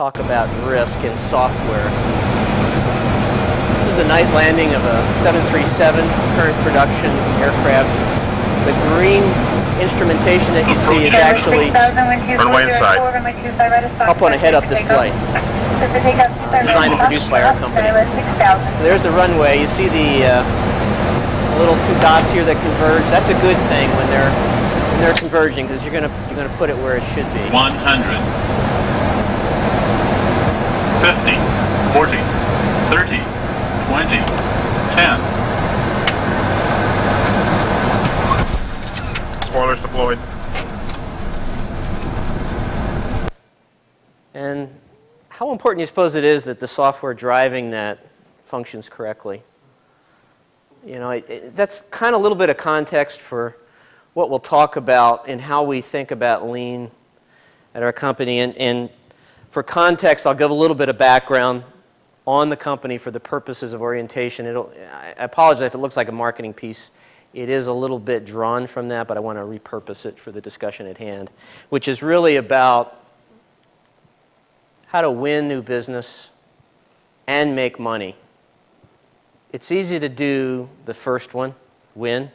Talk about risk in software. This is a night landing of a 737, current production aircraft. The green instrumentation that you see is actually up on a head-up display, designed and produced by our company. There's the runway. You see the little two dots here that converge. That's a good thing when they're converging, because you're gonna put it where it should be. 100. 50, 40, 30, 20, 10. Spoilers deployed. And how important do you suppose it is that the software driving that functions correctly? You know, that's kind of a little bit of context for what we'll talk about and how we think about lean at our company. And for context, I'll give a little bit of background on the company for the purposes of orientation. I apologize if it looks like a marketing piece. It is a little bit drawn from that, but I want to repurpose it for the discussion at hand, which is really about how to win new business and make money. It's easy to do the first one, win,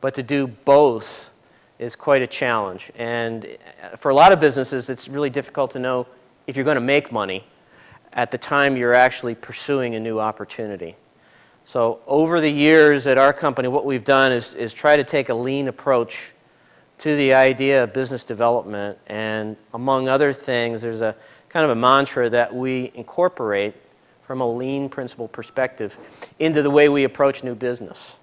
but to do both is quite a challenge. And for a lot of businesses, it's really difficult to know if you're going to make money at the time you're actually pursuing a new opportunity. So over the years at our company, what we've done is try to take a lean approach to the idea of business development. And among other things, there's a kind of a mantra that we incorporate from a lean principle perspective into the way we approach new business.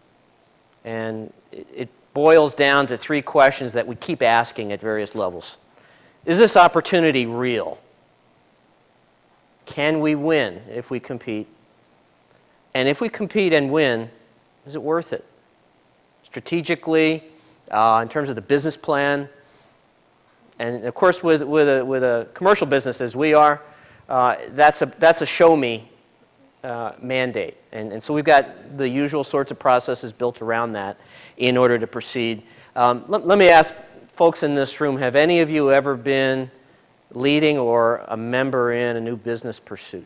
And it boils down to three questions that we keep asking at various levels. Is this opportunity real? Can we win if we compete? And if we compete and win, is it worth it? Strategically, in terms of the business plan, and of course with a commercial business as we are, that's a show me mandate. And so we've got the usual sorts of processes built around that in order to proceed. Let me ask folks in this room, have any of you ever been leading or a member in a new business pursuit?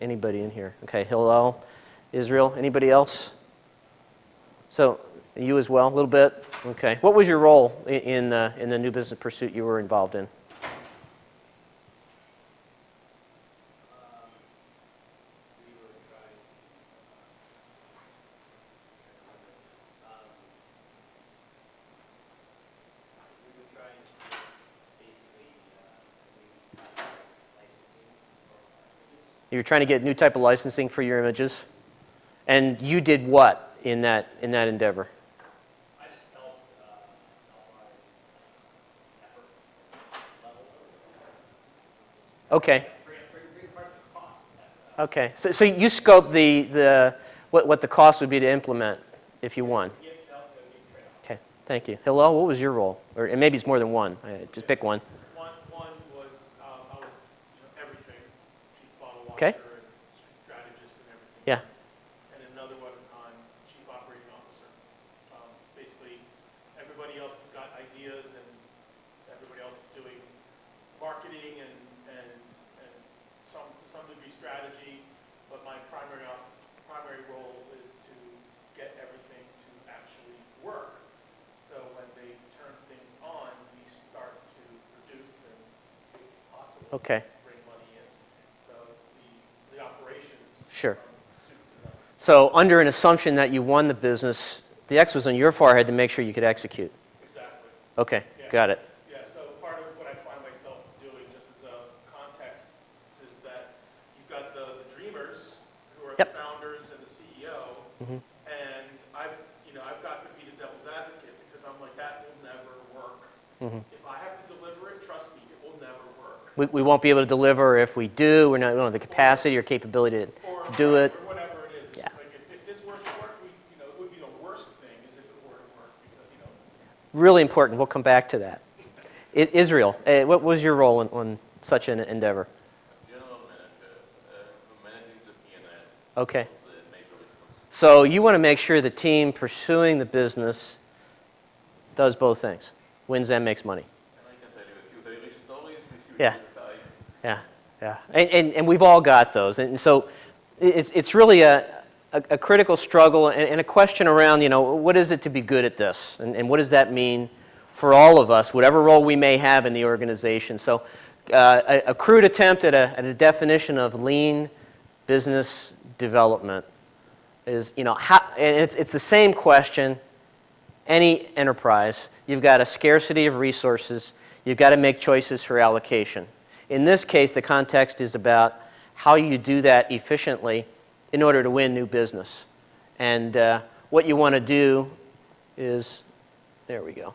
Anybody in here? Okay, Hillel, Israel, anybody else? So you as well, a little bit? Okay. What was your role in the new business pursuit you were involved in? You're trying to get a new type of licensing for your images, and you did what in that endeavor? I just helped Okay. Okay. So you scoped the what the cost would be to implement if you won. Okay. Thank you. Hello. What was your role? Or and maybe it's more than one. Just pick one. Okay. Strategist and everything. Yeah. And another one on chief operating officer. Basically, everybody else has got ideas, and everybody else is doing marketing and some degree strategy. But my primary role is to get everything to actually work. So when they turn things on, we start to produce and make it possible. Okay. Sure. So under an assumption that you won the business, the X was on your forehead to make sure you could execute. Exactly. Okay, yeah. Got it. Yeah, so part of what I find myself doing, just as a context, is that you've got the dreamers, who are the founders and the CEO, and I've got to be the devil's advocate, because I'm like, that will never work. If I have to deliver it, trust me, it will never work. We won't be able to deliver. If we do, we don't have the capacity or capability to do it. Or whatever it is. Yeah. It's like if this were to work, it would be the worst thing is if it were to work. Because, really important. We'll come back to that. Israel, what was your role on such an endeavor? General manager, managing the P&L. Okay. So you want to make sure the team pursuing the business does both things, wins and makes money. And I can tell you a few daily stories. If you yeah. Yeah. Yeah, and we've all got those, and so it's really a critical struggle and a question around, you know, what is it to be good at this, and what does that mean for all of us, whatever role we may have in the organization. So a crude attempt at a definition of lean business development is, you know, it's the same question. Any enterprise, you've got a scarcity of resources, you've got to make choices for allocation. In this case, the context is about how you do that efficiently in order to win new business. And what you want to do is, there we go,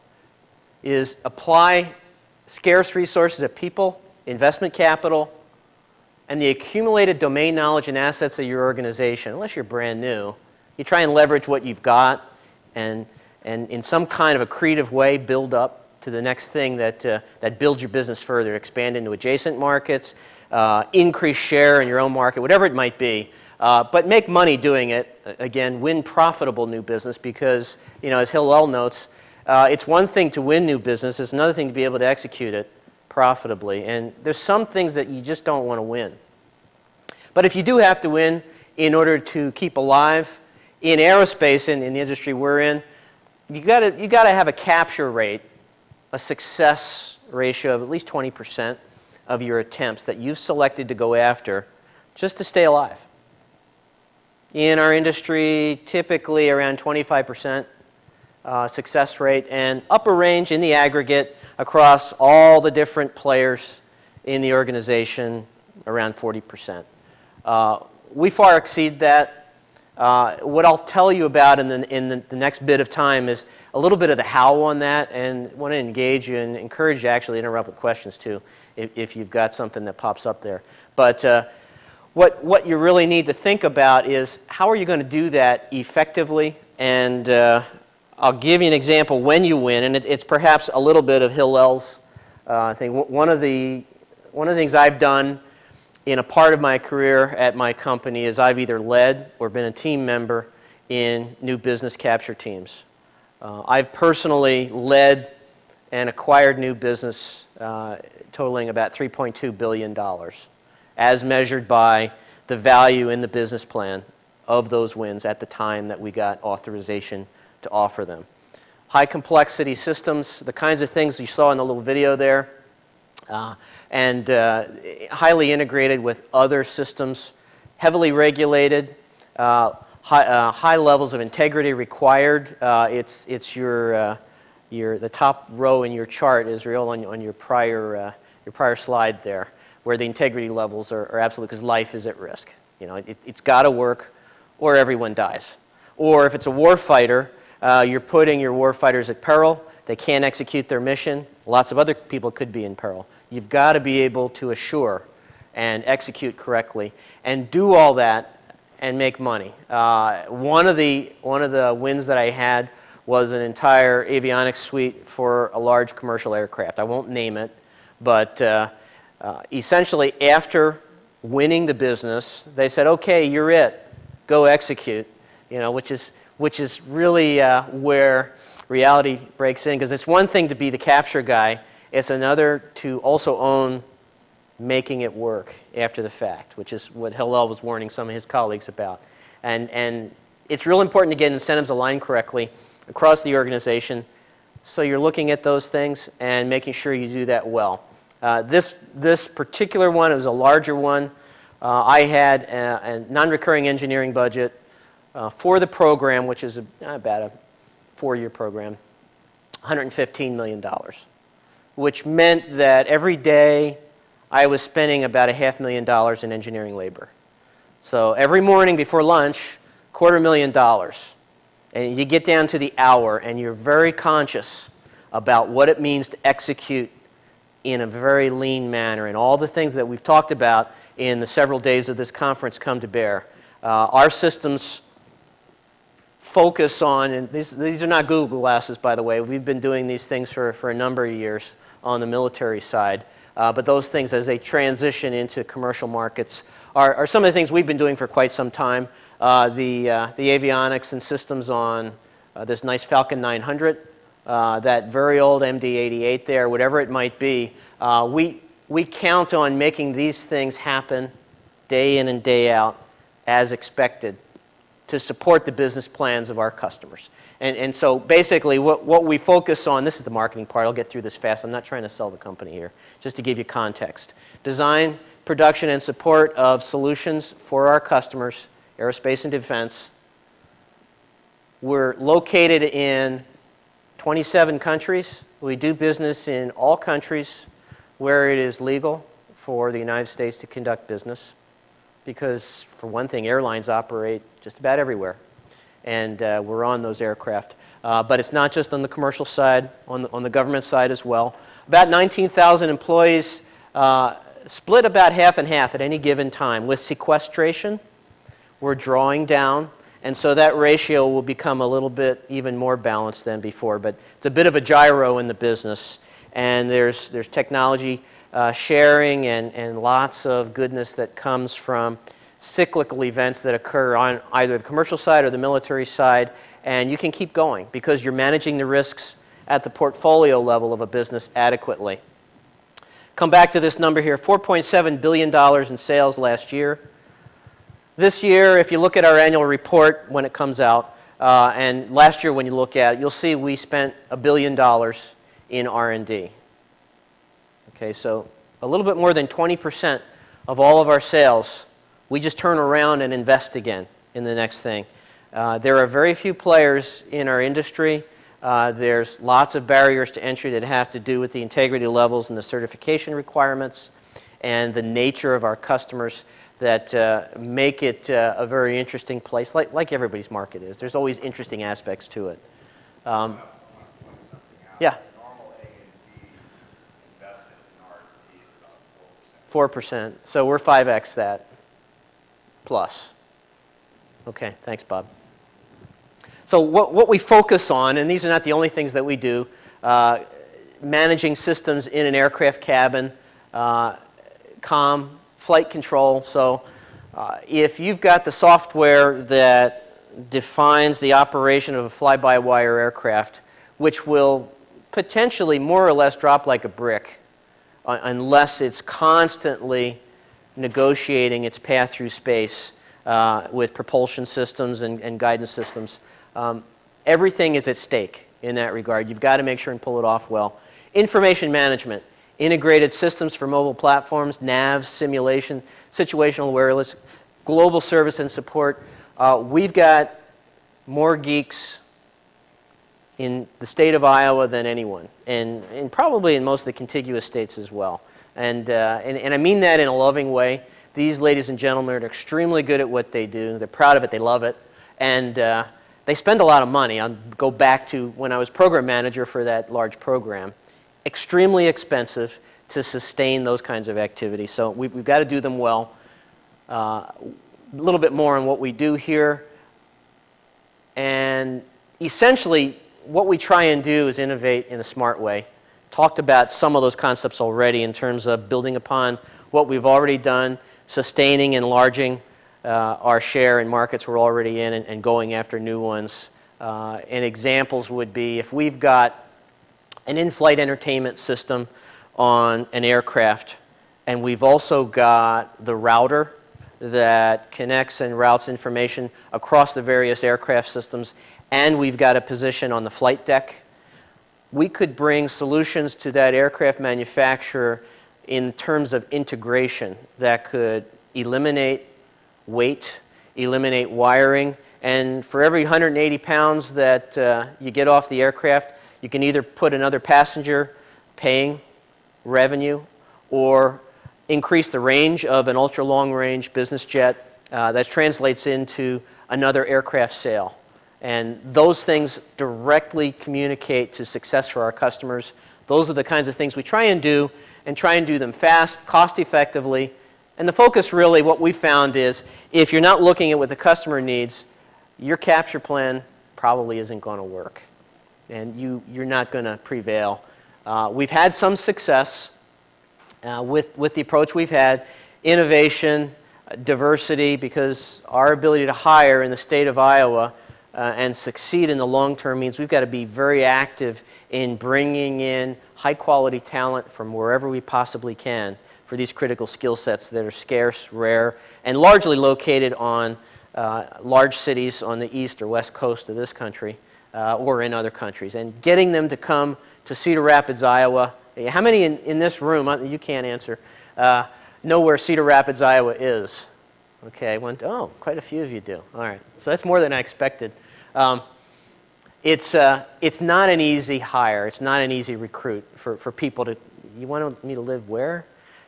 is apply scarce resources of people, investment capital, and the accumulated domain knowledge and assets of your organization. Unless you're brand new, you try and leverage what you've got and in some kind of creative way build up to the next thing that builds your business further, expand into adjacent markets, increase share in your own market, whatever it might be. But make money doing it. Again, win profitable new business because, you know, as Hillel notes, it's one thing to win new business, it's another thing to be able to execute it profitably. And there's some things that you just don't want to win. But if you do have to win in order to keep alive in aerospace and in the industry we're in, you gotta have a capture rate, a success ratio of at least 20% of your attempts that you've selected to go after just to stay alive. In our industry, typically around 25% success rate, and upper range in the aggregate across all the different players in the organization, around 40%. We far exceed that. What I'll tell you about in the next bit of time is a little bit of the how on that, and want to engage you and encourage you actually to interrupt with questions too if you've got something that pops up there. But what you really need to think about is how are you going to do that effectively, and I'll give you an example when you win, and it's perhaps a little bit of Hillel's thing. One of the things I've done in a part of my career at my company is I've either led or been a team member in new business capture teams. I've personally led and acquired new business totaling about $3.2 billion as measured by the value in the business plan of those wins at the time that we got authorization to offer them. High complexity systems, the kinds of things you saw in the little video there, and highly integrated with other systems, heavily regulated, high levels of integrity required. It's the top row in your chart, Israel, on your prior slide there, where the integrity levels are absolute because life is at risk. You know, it's got to work, or everyone dies. Or if it's a warfighter, you're putting your warfighters at peril. They can't execute their mission. Lots of other people could be in peril. You've got to be able to assure and execute correctly and do all that and make money. One of the wins that I had was an entire avionics suite for a large commercial aircraft. I won't name it, but essentially after winning the business, they said, "Okay, you're it. Go execute." You know, which is really where reality breaks in, because it's one thing to be the capture guy, it's another to also own making it work after the fact, which is what Hillel was warning some of his colleagues about. And it's real important to get incentives aligned correctly across the organization, so you're looking at those things and making sure you do that well. This particular one, it was a larger one. I had a non-recurring engineering budget for the program, which is about a four-year program, $115 million, which meant that every day I was spending about $500,000 in engineering labor. So every morning before lunch, $250,000. And you get down to the hour, and you're very conscious about what it means to execute in a very lean manner. And all the things that we've talked about in the several days of this conference come to bear. Our systems focus on, and these are not Google glasses, by the way. We've been doing these things for a number of years on the military side. But those things, as they transition into commercial markets, are some of the things we've been doing for quite some time. The avionics and systems on this nice Falcon 900, that very old MD 88 there, whatever it might be, we we count on making these things happen day in and day out as expected to support the business plans of our customers. And so basically what we focus on, this is the marketing part, I'll get through this fast, I'm not trying to sell the company here, just to give you context. Design, production, and support of solutions for our customers, aerospace and defense. We're located in 27 countries. We do business in all countries where it is legal for the United States to conduct business, because for one thing, airlines operate just about everywhere, and we're on those aircraft. But it's not just on the commercial side, on the government side as well. About 19,000 employees, split about half and half at any given time. With sequestration, we're drawing down, and so that ratio will become a little bit even more balanced than before, but it's a bit of a gyro in the business, and there's technology sharing and lots of goodness that comes from cyclical events that occur on either the commercial side or the military side, and you can keep going because you're managing the risks at the portfolio level of a business adequately. Come back to this number here, $4.7 billion in sales last year. This year, if you look at our annual report when it comes out, and last year when you look at it, you'll see we spent $1 billion in R&D. Okay, so a little bit more than 20% of all of our sales, we just turn around and invest again in the next thing. There are very few players in our industry. There's lots of barriers to entry that have to do with the integrity levels and the certification requirements and the nature of our customers that make it a very interesting place, like everybody's market is. There's always interesting aspects to it. Yeah. 4%. So we're 5x that plus. Okay, thanks, Bob. So what we focus on, and these are not the only things that we do, managing systems in an aircraft cabin, comm, flight control. So if you've got the software that defines the operation of a fly-by-wire aircraft, which will potentially more or less drop like a brick unless it's constantly negotiating its path through space with propulsion systems and guidance systems. Everything is at stake in that regard. You've got to make sure and pull it off well. Information management, integrated systems for mobile platforms, nav, simulation, situational wireless, global service and support. We've got more geeks in the state of Iowa than anyone, and probably in most of the contiguous states as well. And I mean that in a loving way. These ladies and gentlemen are extremely good at what they do. They're proud of it. They love it. And they spend a lot of money. I'll go back to when I was program manager for that large program. Extremely expensive to sustain those kinds of activities. So we've got to do them well. A little bit more on what we do here. And essentially, what we try and do is innovate in a smart way. Talked about some of those concepts already in terms of building upon what we've already done, sustaining, enlarging our share in markets we're already in, and going after new ones. And examples would be if we've got an in-flight entertainment system on an aircraft, and we've also got the router that connects and routes information across the various aircraft systems, and we've got a position on the flight deck, we could bring solutions to that aircraft manufacturer in terms of integration that could eliminate weight, eliminate wiring, and for every 180 pounds that you get off the aircraft, you can either put another passenger paying revenue or increase the range of an ultra-long-range business jet that translates into another aircraft sale. And those things directly communicate to success for our customers. Those are the kinds of things we try and do, and try and do them fast, cost-effectively. And the focus really, what we found is, if you're not looking at what the customer needs, your capture plan probably isn't going to work. And you're not going to prevail. We've had some success with the approach we've had. Innovation, diversity, because our ability to hire in the state of Iowa and succeed in the long term means we've got to be very active in bringing in high quality talent from wherever we possibly can for these critical skill sets that are scarce, rare, and largely located on large cities on the east or west coast of this country or in other countries. And getting them to come to Cedar Rapids, Iowa. How many in this room, you can't answer, know where Cedar Rapids, Iowa is? Okay, oh, quite a few of you do. All right, so that's more than I expected. It's not an easy hire. It's not an easy recruit for people to, you want me to live where?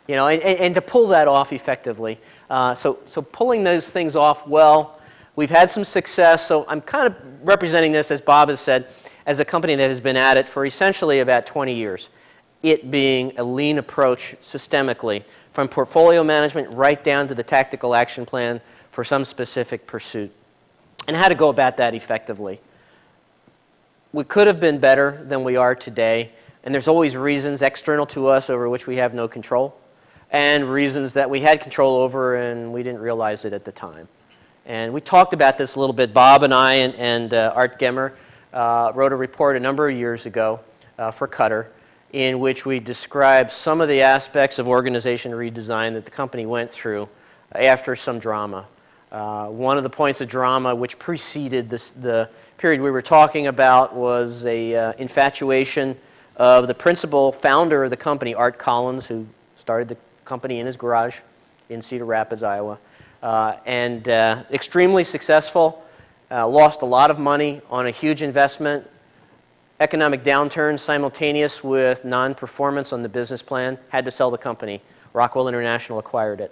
You know, and to pull that off effectively. So pulling those things off well, we've had some success. So I'm kind of representing this, as Bob has said, as a company that has been at it for essentially about 20 years. It being a lean approach systemically, from portfolio management right down to the tactical action plan for some specific pursuit, and how to go about that effectively. We could have been better than we are today, and there's always reasons external to us over which we have no control, and reasons that we had control over and we didn't realize it at the time. And we talked about this a little bit. Bob and I and Art Gemmer wrote a report a number of years ago for Cutter, in which we describe some of the aspects of organization redesign that the company went through after some drama. One of the points of drama which preceded this, the period we were talking about, was a infatuation of the principal founder of the company, Art Collins, who started the company in his garage in Cedar Rapids, Iowa, and extremely successful, lost a lot of money on a huge investment. Economic downturn simultaneous with non-performance on the business plan, had to sell the company. Rockwell International acquired it.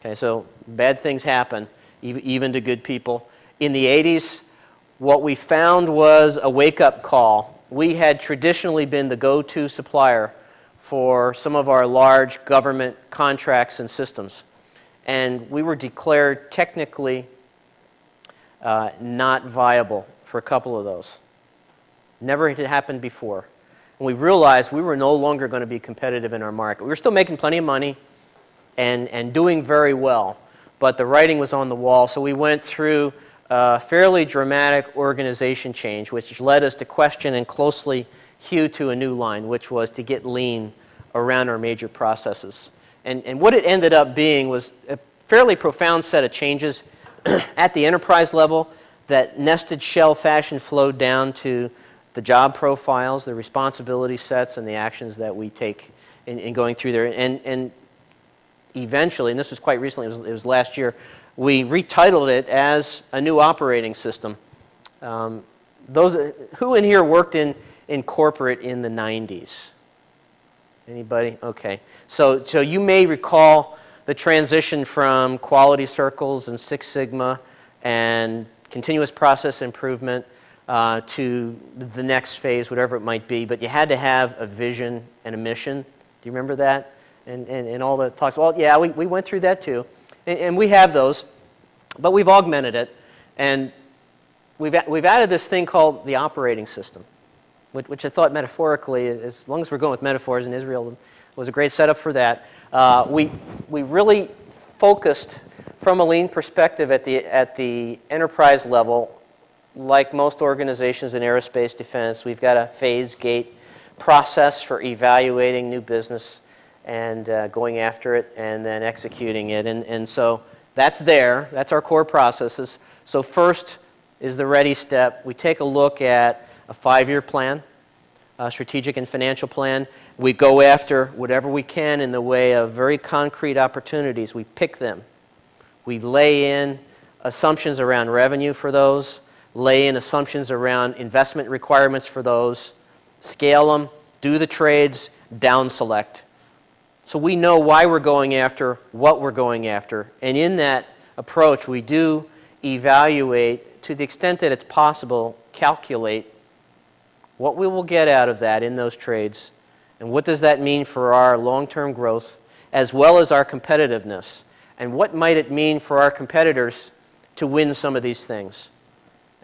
Okay, so bad things happen, even to good people. In the 80s, what we found was a wake-up call. We had traditionally been the go-to supplier for some of our large government contracts and systems. And we were declared technically not viable for a couple of those. Never had happened before. And we realized we were no longer going to be competitive in our market. We were still making plenty of money and doing very well, but the writing was on the wall. So we went through a fairly dramatic organization change, which led us to question and closely hew to a new line, which was to get lean around our major processes. And what it ended up being was a fairly profound set of changes at the enterprise level that nested shell fashion flowed down to the job profiles, the responsibility sets, and the actions that we take in going through there. And eventually, and this was quite recently, it was last year, we retitled it as a new operating system. Who in here worked in corporate in the 90s? Anybody? Okay. So you may recall the transition from quality circles and Six Sigma and continuous process improvement to the next phase, whatever it might be, but you had to have a vision and a mission. Do you remember that? And all the talks. Well, yeah, we went through that too. And we have those, but we've augmented it. And we've added this thing called the operating system, which I thought metaphorically, as long as we're going with metaphors, and Israel was a great setup for that, we really focused from a lean perspective at the enterprise level. Like most organizations in aerospace defense, we've got a phase gate process for evaluating new business and going after it and then executing it. And so that's there. That's our core processes. So first is the ready step. We take a look at a 5-year plan, a strategic and financial plan. We go after whatever we can in the way of very concrete opportunities. We pick them. We lay in assumptions around revenue for those, lay in assumptions around investment requirements for those, scale them, do the trades, down select. So we know why we're going after, what we're going after. And in that approach, we do evaluate, to the extent that it's possible, calculate what we will get out of that in those trades, and what does that mean for our long-term growth, as well as our competitiveness. And what might it mean for our competitors to win some of these things?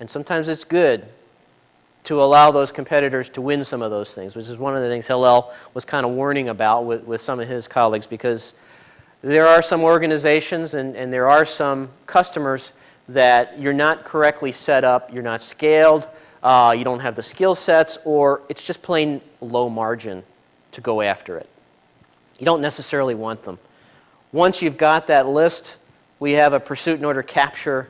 And sometimes it's good to allow those competitors to win some of those things, which is one of the things Hillel was kind of warning about with some of his colleagues, because there are some organizations and there are some customers that you're not correctly set up, you're not scaled, you don't have the skill sets, or it's just plain low margin to go after it. You don't necessarily want them. Once you've got that list, we have a pursuit and order capture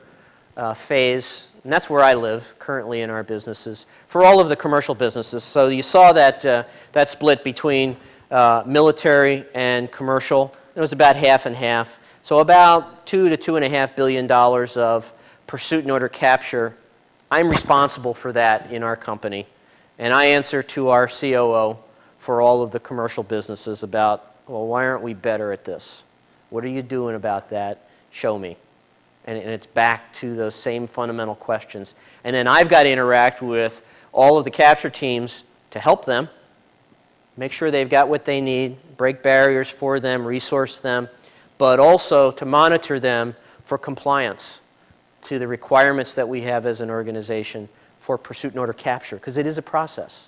phase, and that's where I live currently in our businesses, for all of the commercial businesses. So you saw that, that split between military and commercial. It was about half and half. So about $2 to $2.5 billion of pursuit and order capture. I'm responsible for that in our company, and I answer to our COO for all of the commercial businesses about, well, why aren't we better at this? What are you doing about that? Show me. And it's back to those same fundamental questions. And then I've got to interact with all of the capture teams to help them, make sure they've got what they need, break barriers for them, resource them, but also to monitor them for compliance to the requirements that we have as an organization for pursuit and order capture, because it is a process.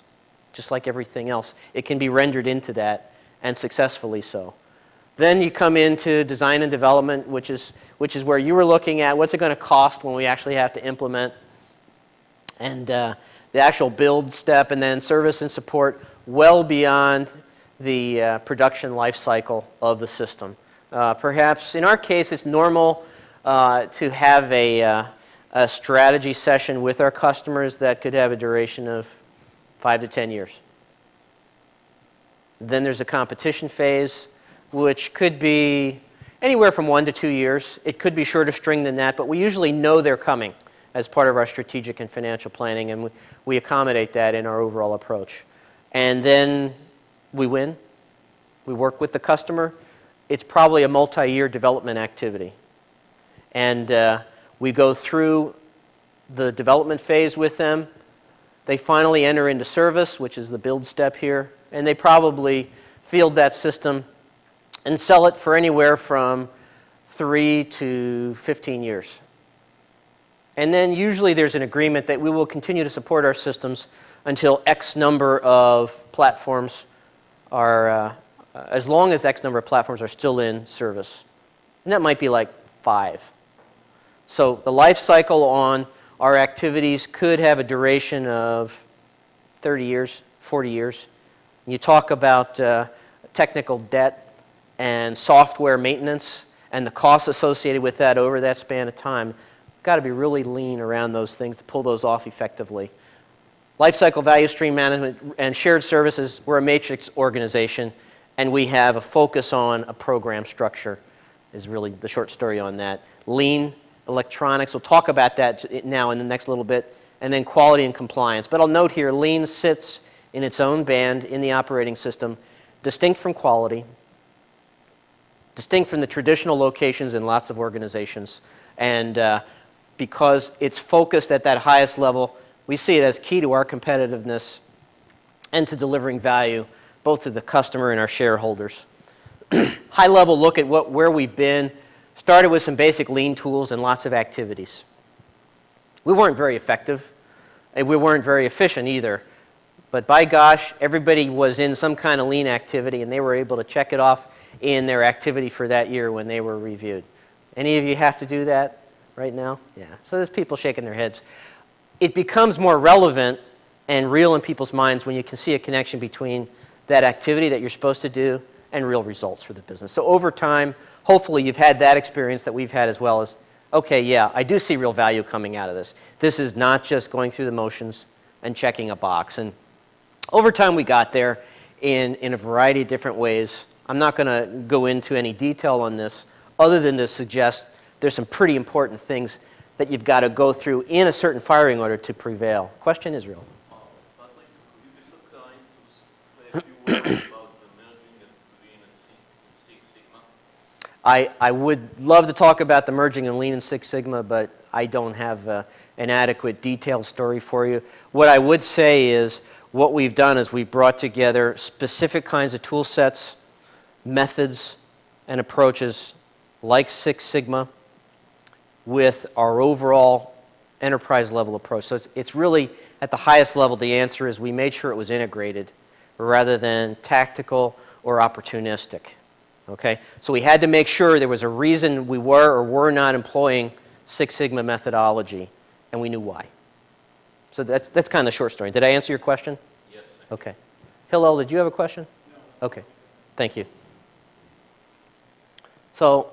Just like everything else, it can be rendered into that, and successfully so. Then you come into design and development, which is where you were looking at what's it going to cost when we actually have to implement, and the actual build step, and then service and support well beyond the production life cycle of the system. Perhaps in our case, it's normal to have a strategy session with our customers that could have a duration of 5 to 10 years. Then there's a competition phase, which could be anywhere from 1 to 2 years. It could be shorter string than that, but we usually know they're coming as part of our strategic and financial planning, and we accommodate that in our overall approach. And then we win. We work with the customer. It's probably a multi-year development activity. And we go through the development phase with them. They finally enter into service, which is the build step here, and they probably field that system and sell it for anywhere from 3 to 15 years. And then usually there's an agreement that we will continue to support our systems until X number of platforms are, as long as X number of platforms are still in service. And that might be like 5. So the life cycle on our activities could have a duration of 30 years, 40 years. You talk about technical debt and software maintenance and the costs associated with that over that span of time. Got to be really lean around those things to pull those off effectively. Lifecycle value stream management and shared services, we're a matrix organization, and we have a focus on a program structure is really the short story on that. Lean electronics, we'll talk about that now in the next little bit, and then quality and compliance. But I'll note here, lean sits in its own band in the operating system, distinct from quality, distinct from the traditional locations in lots of organizations, and because it's focused at that highest level, we see it as key to our competitiveness and to delivering value both to the customer and our shareholders. High-level look at where we've been. Started with some basic lean tools and lots of activities. We weren't very effective, and we weren't very efficient either. But by gosh, everybody was in some kind of lean activity, and they were able to check it off in their activity for that year when they were reviewed. Any of you have to do that right now? Yeah. So there's people shaking their heads. It becomes more relevant and real in people's minds when you can see a connection between that activity that you're supposed to do and real results for the business. So over time, hopefully you've had that experience that we've had as well as, okay, yeah, I do see real value coming out of this. This is not just going through the motions and checking a box. And over time we got there in a variety of different ways. I'm not going to go into any detail on this other than to suggest there's some pretty important things that you've got to go through in a certain firing order to prevail. Question is real. I would love to talk about the merging of Lean and Six Sigma, but I don't have an adequate detailed story for you. What I would say is what we've done is we've brought together specific kinds of tool sets, methods, and approaches like Six Sigma with our overall enterprise level approach. So it's really at the highest level. The answer is we made sure it was integrated rather than tactical or opportunistic. Okay, so we had to make sure there was a reason we were or were not employing Six Sigma methodology, and we knew why. So that's kind of the short story. Did I answer your question? Yes. Okay. Hillel, did you have a question? No. Okay. Thank you. So,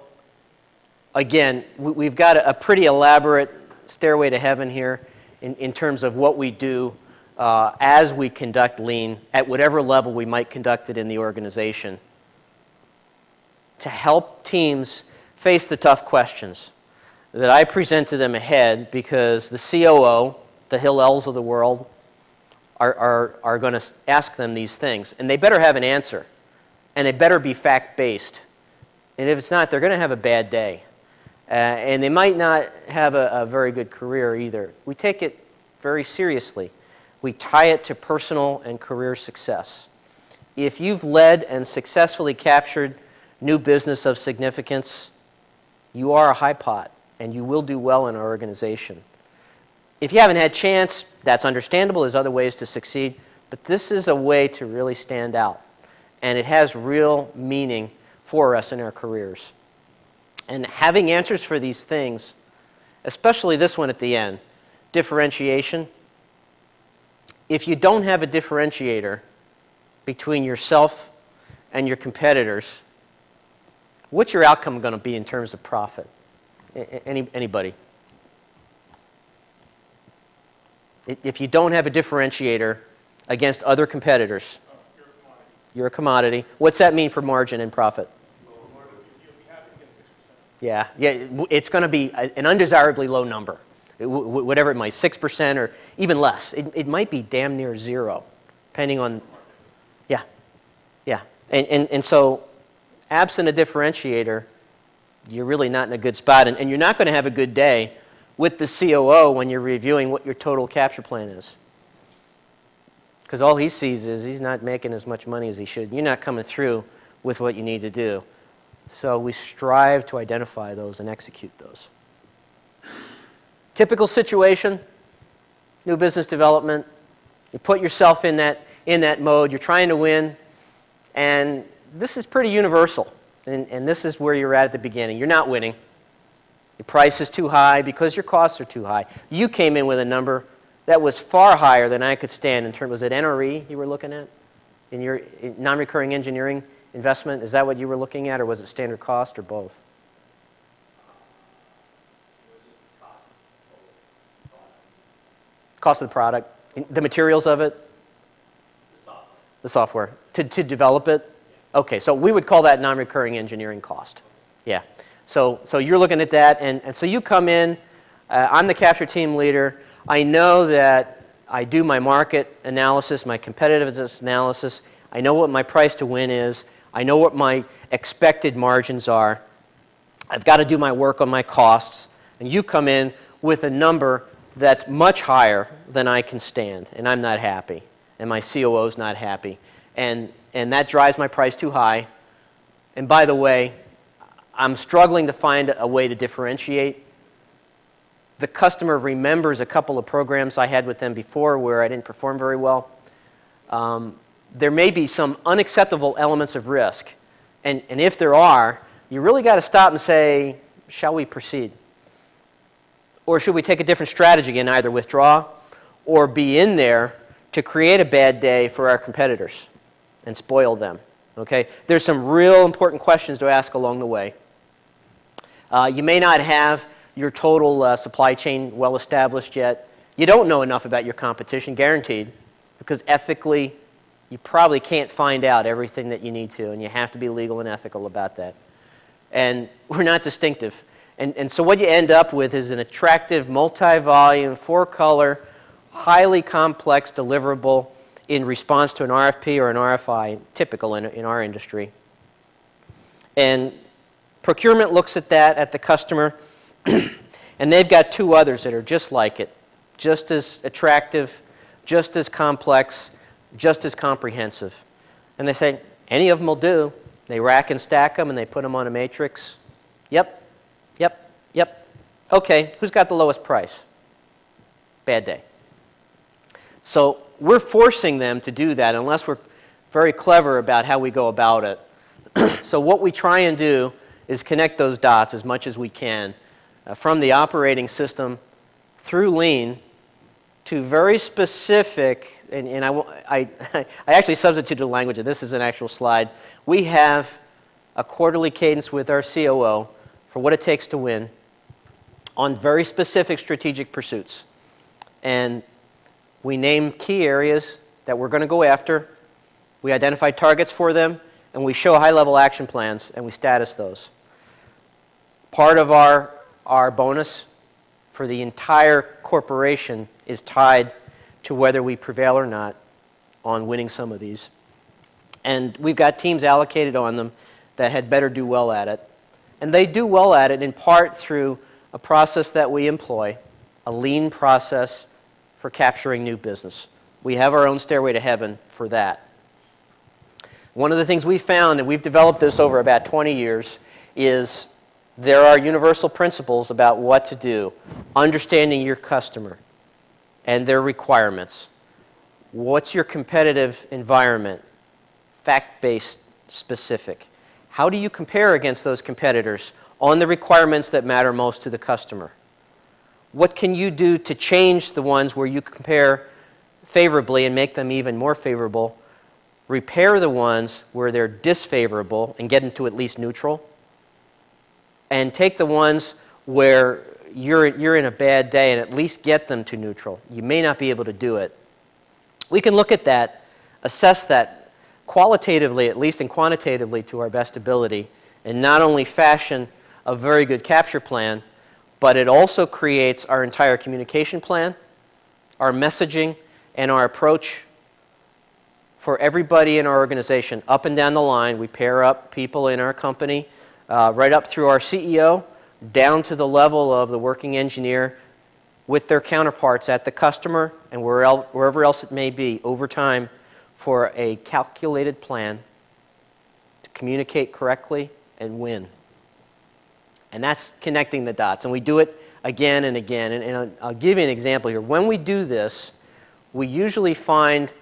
again, we've got a pretty elaborate stairway to heaven here in terms of what we do as we conduct lean at whatever level we might conduct it in the organization to help teams face the tough questions that I present to them ahead, because the COO, the Hillels of the world, are going to ask them these things. And they better have an answer. And it better be fact-based. And if it's not, they're going to have a bad day. And they might not have a very good career either. We take it very seriously. We tie it to personal and career success. If you've led and successfully captured new business of significance, you are a high pot, and you will do well in our organization. If you haven't had a chance, that's understandable. There's other ways to succeed. But this is a way to really stand out. And it has real meaning for us in our careers. And having answers for these things, especially this one at the end, differentiation. If you don't have a differentiator between yourself and your competitors, what's your outcome going to be in terms of profit? Anybody? If you don't have a differentiator against other competitors, you're a commodity. What's that mean for margin and profit? Yeah, it's going to be an undesirably low number, whatever it might, 6% or even less. It might be damn near zero, depending on, yeah. And so, absent a differentiator, you're really not in a good spot, and you're not going to have a good day with the COO when you're reviewing what your total capture plan is. Because all he sees is he's not making as much money as he should. You're not coming through with what you need to do. So we strive to identify those and execute those. Typical situation, new business development. You put yourself in that mode. You're trying to win. And this is pretty universal. And this is where you're at the beginning. You're not winning. Your price is too high because your costs are too high. You came in with a number that was far higher than I could stand in terms. Was it NRE you were looking at? In your non-recurring engineering investment? Is that what you were looking at, or was it standard cost, or both? Cost of the product. The materials of it? The software. To develop it? Okay, so we would call that non-recurring engineering cost. Yeah. So you're looking at that, and so you come in. I'm the capture team leader. I know that I do my market analysis, my competitiveness analysis. I know what my price to win is. I know what my expected margins are. I've got to do my work on my costs. And you come in with a number that's much higher than I can stand, and I'm not happy, and my COO's not happy. And that drives my price too high. And by the way, I'm struggling to find a way to differentiate. The customer remembers a couple of programs I had with them before where I didn't perform very well. There may be some unacceptable elements of risk. And if there are, you really got to stop and say, shall we proceed? Or should we take a different strategy and either withdraw or be in there to create a bad day for our competitors and spoil them? Okay? There's some real important questions to ask along the way. You may not have your total supply chain well established yet. You don't know enough about your competition, guaranteed, because ethically you probably can't find out everything that you need to, and you have to be legal and ethical about that. And we're not distinctive. And so what you end up with is an attractive, multi-volume, four-color, highly complex deliverable in response to an RFP or an RFI, typical in our industry. And procurement looks at that, at the customer, and they've got two others that are just like it, just as attractive, just as complex, just as comprehensive. And they say, any of them will do. They rack and stack them, and they put them on a matrix. Yep, yep, yep. Okay, who's got the lowest price? Bad day. So we're forcing them to do that unless we're very clever about how we go about it. So what we try and do is connect those dots as much as we can from the operating system through Lean to very specific, and I actually substituted language, and this is an actual slide. We have a quarterly cadence with our COO for what it takes to win on very specific strategic pursuits. And we name key areas that we're going to go after, we identify targets for them, and we show high-level action plans, and we status those. Part of our bonus for the entire corporation is tied to whether we prevail or not on winning some of these. And we've got teams allocated on them that had better do well at it. And they do well at it in part through a process that we employ, a lean process for capturing new business. We have our own stairway to heaven for that. One of the things we found, and we've developed this over about 20 years, is there are universal principles about what to do. Understanding your customer and their requirements. What's your competitive environment? Fact-based, specific. How do you compare against those competitors on the requirements that matter most to the customer? What can you do to change the ones where you compare favorably and make them even more favorable? Repair the ones where they're disfavorable and get them to at least neutral. And take the ones where you're in a bad day and at least get them to neutral. You may not be able to do it. We can look at that, assess that, qualitatively, at least, and quantitatively to our best ability, and not only fashion a very good capture plan, but it also creates our entire communication plan, our messaging, and our approach for everybody in our organization. Up and down the line, we pair up people in our company, right up through our CEO, down to the level of the working engineer with their counterparts at the customer and wherever else it may be over time, for a calculated plan to communicate correctly and win. And that's connecting the dots. And we do it again and again. And I'll give you an example here. When we do this, we usually find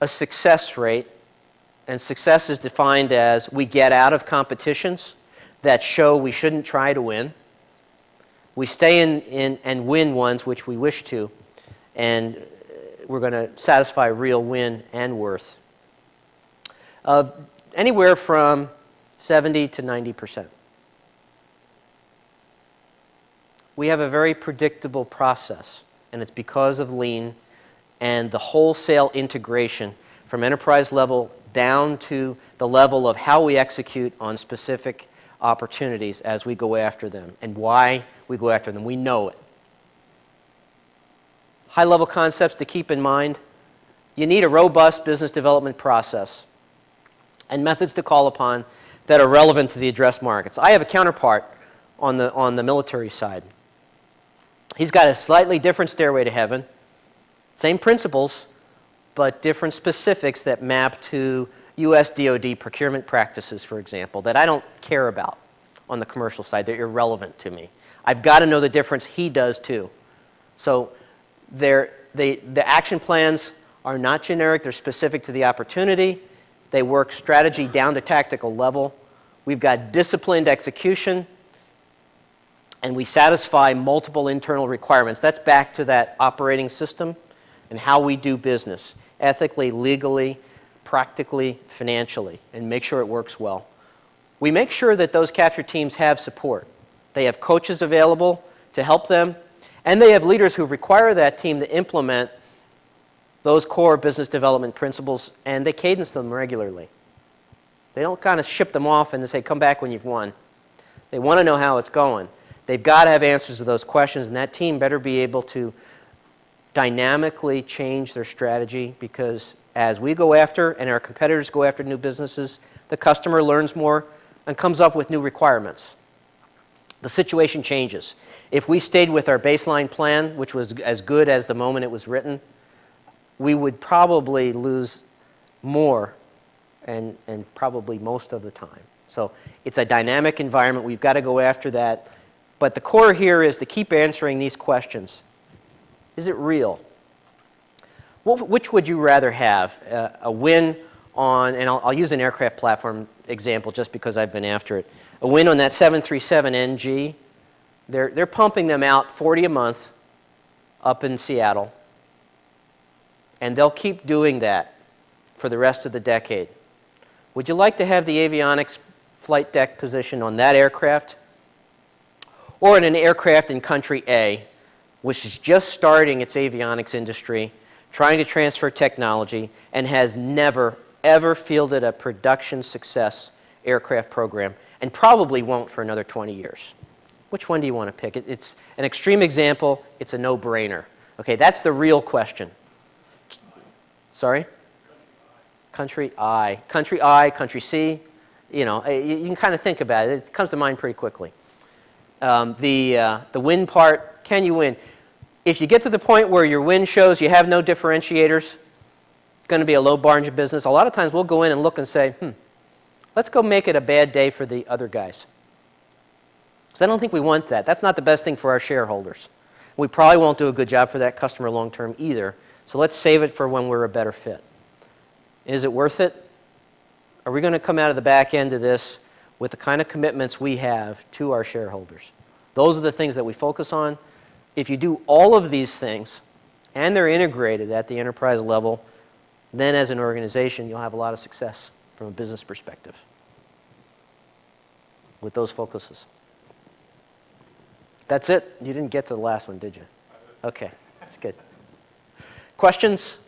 a success rate. And success is defined as we get out of competitions that show we shouldn't try to win. We stay in and win ones which we wish to. And we're going to satisfy real win and worth. Anywhere from 70% to 90%. We have a very predictable process, and it's because of Lean and the wholesale integration from enterprise level down to the level of how we execute on specific opportunities as we go after them and why we go after them. We know it. High-level concepts to keep in mind. You need a robust business development process and methods to call upon that are relevant to the address markets. I have a counterpart on the military side. He's got a slightly different stairway to heaven, same principles, but different specifics that map to U.S. DoD procurement practices, for example, that I don't care about on the commercial side. They're irrelevant to me. I've got to know the difference. He does too. So the action plans are not generic. They're specific to the opportunity. They work strategy down to tactical level. We've got disciplined execution, and we satisfy multiple internal requirements. That's back to that operating system and how we do business, ethically, legally, practically, financially, and make sure it works well. We make sure that those capture teams have support. They have coaches available to help them. And they have leaders who require that team to implement those core business development principles, and they cadence them regularly. They don't kind of ship them off and they say, come back when you've won. They want to know how it's going. They've got to have answers to those questions, and that team better be able to dynamically change their strategy, because as we go after and our competitors go after new businesses, the customer learns more and comes up with new requirements. The situation changes. If we stayed with our baseline plan, which was as good as the moment it was written, we would probably lose more and probably most of the time. So it's a dynamic environment. We've got to go after that. But the core here is to keep answering these questions. Is it real? Which would you rather have? A win on, and I'll use an aircraft platform example just because I've been after it, a win on that 737 NG They're pumping them out 40 a month up in Seattle, and they'll keep doing that for the rest of the decade. Would you like to have the avionics flight deck position on that aircraft, or in an aircraft in country A, which is just starting its avionics industry, trying to transfer technology, and has never, ever fielded a production success aircraft program, and probably won't for another 20 years? Which one do you want to pick? It's an extreme example. It's a no-brainer. Okay, that's the real question. Sorry? Country I. Country I, country C. You know, you can kind of think about it. It comes to mind pretty quickly. The win part, can you win? If you get to the point where your win shows you have no differentiators, it's going to be a low margin business. A lot of times we'll go in and look and say, let's go make it a bad day for the other guys. Because I don't think we want that. That's not the best thing for our shareholders. We probably won't do a good job for that customer long term either. So let's save it for when we're a better fit. Is it worth it? Are we going to come out of the back end of this with the kind of commitments we have to our shareholders? Those are the things that we focus on. If you do all of these things, and they're integrated at the enterprise level, then as an organization, you'll have a lot of success from a business perspective with those focuses. That's it. You didn't get to the last one, did you? Okay, that's good. Questions?